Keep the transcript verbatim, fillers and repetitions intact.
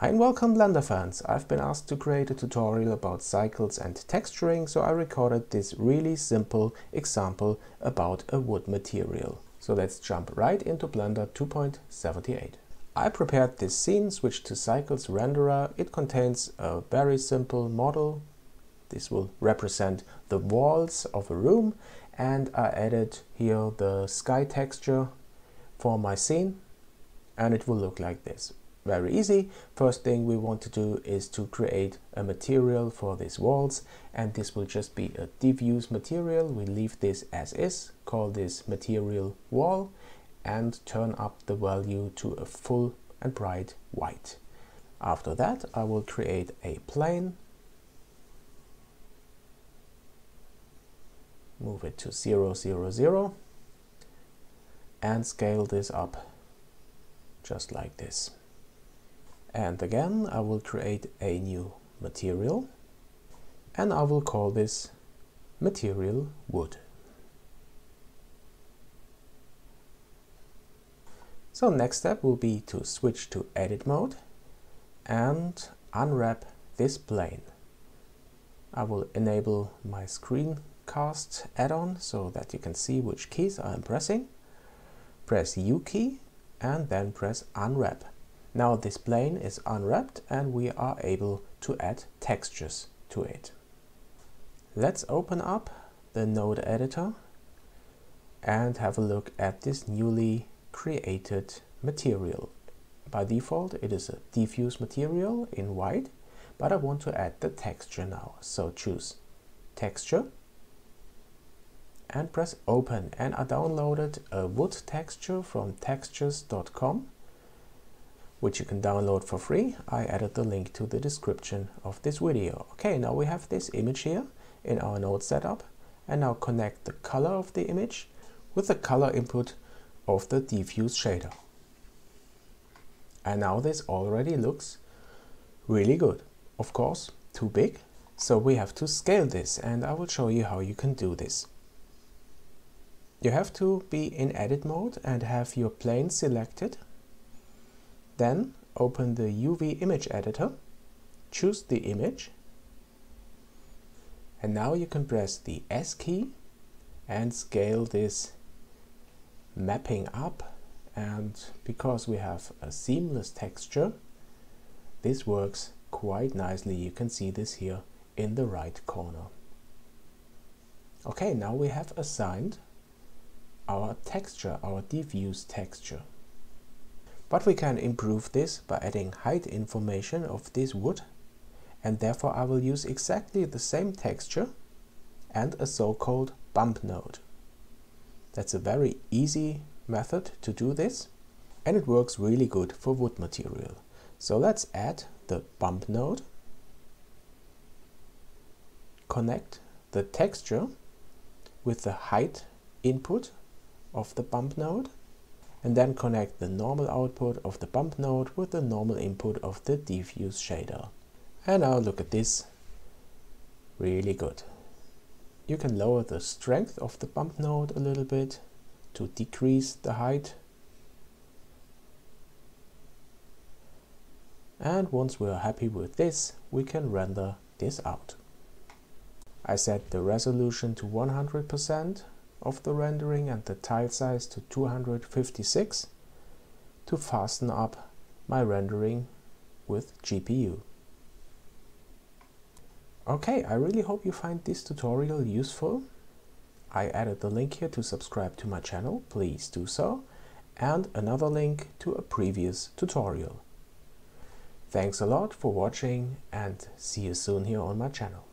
Hi and welcome Blender fans! I've been asked to create a tutorial about cycles and texturing, so I recorded this really simple example about a wood material. So let's jump right into Blender two point seventy-eight. I prepared this scene, switched to Cycles Renderer. It contains a very simple model. This will represent the walls of a room, and I added here the sky texture for my scene, and it will look like this. Very easy. First thing we want to do is to create a material for these walls, and this will just be a diffuse material. We leave this as is, call this material wall, and turn up the value to a full and bright white. After that, I will create a plane, move it to zero, zero, zero, and scale this up just like this. And again, I will create a new material, and I will call this material wood. So next step will be to switch to edit mode and unwrap this plane. I will enable my screencast add-on so that you can see which keys I am pressing. Press U key and then press unwrap. Now this plane is unwrapped and we are able to add textures to it. Let's open up the node editor and have a look at this newly created material. By default, it is a diffuse material in white, but I want to add the texture now. So choose texture and press open. And I downloaded a wood texture from textures dot com, which you can download for free. I added the link to the description of this video. Okay, now we have this image here in our node setup, and now connect the color of the image with the color input of the diffuse shader. And now this already looks really good. Of course, too big, so we have to scale this, and I will show you how you can do this. You have to be in edit mode and have your plane selected. Then open the U V image editor, choose the image, and now you can press the S key and scale this mapping up. And because we have a seamless texture, this works quite nicely. You can see this here in the right corner. Okay, now we have assigned our texture, our diffuse texture. But we can improve this by adding height information of this wood, and therefore I will use exactly the same texture and a so-called bump node. That's a very easy method to do this, and it works really good for wood material. So let's add the bump node, connect the texture with the height input of the bump node, and then connect the normal output of the bump node with the normal input of the diffuse shader. And now look at this, really good. You can lower the strength of the bump node a little bit to decrease the height. And once we are happy with this, we can render this out. I set the resolution to one hundred percent of the rendering and the tile size to two hundred fifty-six to fasten up my rendering with G P U. Okay, I really hope you find this tutorial useful. I added the link here to subscribe to my channel, please do so, and another link to a previous tutorial. Thanks a lot for watching, and see you soon here on my channel.